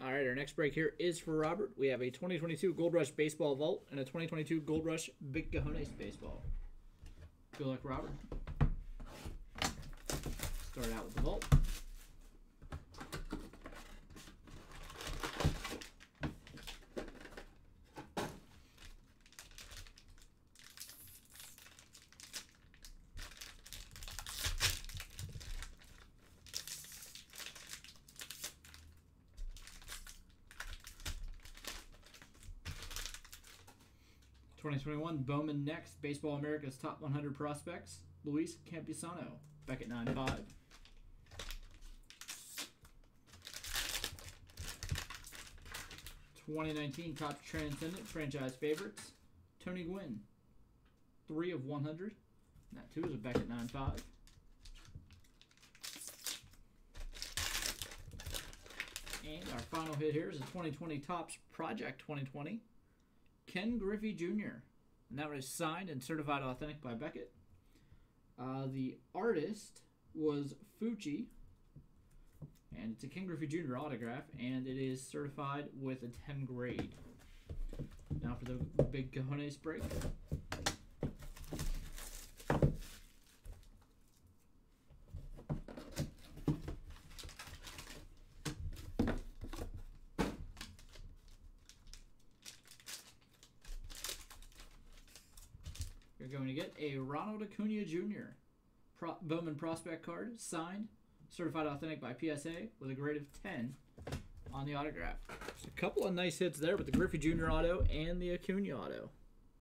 All right, our next break here is for Robert. We have a 2022 Gold Rush Baseball Vault and a 2022 Gold Rush Big Cojones Baseball. Good luck, Robert. Start out with the vault. Bowman next. Baseball America's Top 100 Prospects. Luis Campisano, back at 9.5. '19 Top Transcendent Franchise Favorites. Tony Gwynn, 3/100. That too is back at 9.5. And our final hit here is a 2020 Topps Project 2020. Ken Griffey Jr. And that was signed and certified authentic by Beckett. The artist was Fucci. And it's a Ken Griffey Jr. autograph. And it is certified with a 10 grade. Now for the Big Cojones break. Going to get a Ronald Acuna Jr. Bowman prospect card, signed, certified authentic by PSA with a grade of 10 on the autograph. Just a couple of nice hits there with the Griffey Jr. auto and the Acuna auto.